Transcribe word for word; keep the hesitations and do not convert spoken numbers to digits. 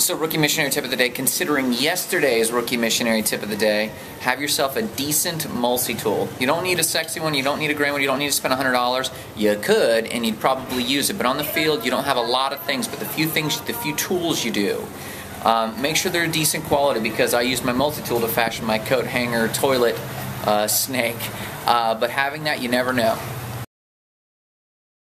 So Rookie Missionary Tip of the Day, considering yesterday's Rookie Missionary Tip of the Day, have yourself a decent multi-tool. You don't need a sexy one, you don't need a grand one, you don't need to spend a hundred dollars. You could, and you'd probably use it, but on the field you don't have a lot of things, but the few things, the few tools you do, um, make sure they're decent quality, because I used my multi-tool to fashion my coat hanger, toilet, uh, snake, uh, but having that, you never know.